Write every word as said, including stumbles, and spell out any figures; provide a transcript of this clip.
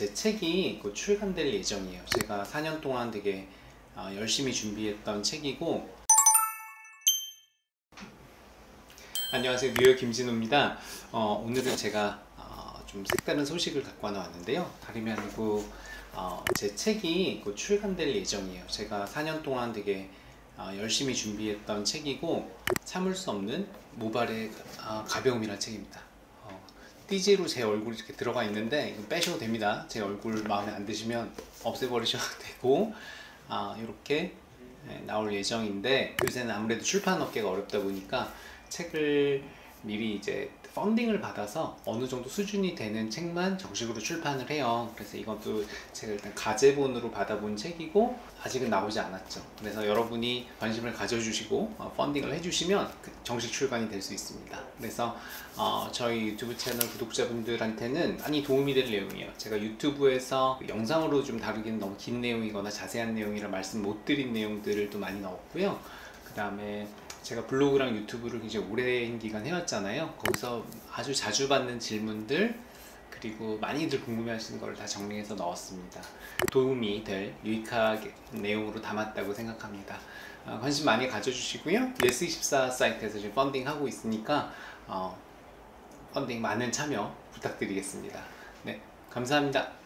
제 책이 그 출간될 예정이에요. 제가 사 년 동안 되게 어, 열심히 준비했던 책이고. 안녕하세요, 뉴헤어 김진호입니다. 어, 오늘은 제가 어, 좀 색다른 소식을 갖고 하나 왔는데요. 다름이 아니고 어, 제 책이 그 출간될 예정이에요. 제가 사 년 동안 되게 어, 열심히 준비했던 책이고, 참을 수 없는 모발의 아, 가벼움이라는 책입니다. 띠지로 제 얼굴이 이렇게 들어가 있는데 이거 빼셔도 됩니다. 제 얼굴 마음에 안 드시면 없애버리셔도 되고, 아, 이렇게 나올 예정인데, 요새는 아무래도 출판업계가 어렵다 보니까 책을 미리 이제 펀딩을 받아서 어느 정도 수준이 되는 책만 정식으로 출판을 해요. 그래서 이것도 제가 일단 가제본으로 받아본 책이고 아직은 나오지 않았죠. 그래서 여러분이 관심을 가져주시고 어, 펀딩을 해주시면 정식 출간이 될 수 있습니다. 그래서 어, 저희 유튜브 채널 구독자분들한테는 많이 도움이 될 내용이에요. 제가 유튜브에서 영상으로 좀 다루기는 너무 긴 내용이거나 자세한 내용이라 말씀 못 드린 내용들을 또 많이 넣었고요. 그 다음에 제가 블로그랑 유튜브를 굉장히 오랜 기간 해왔잖아요. 거기서 아주 자주 받는 질문들, 그리고 많이들 궁금해 하시는 걸 다 정리해서 넣었습니다. 도움이 될 유익한 내용으로 담았다고 생각합니다. 어, 관심 많이 가져주시고요. 예스 이십사 사이트에서 지금 펀딩 하고 있으니까 어, 펀딩 많은 참여 부탁드리겠습니다. 네, 감사합니다.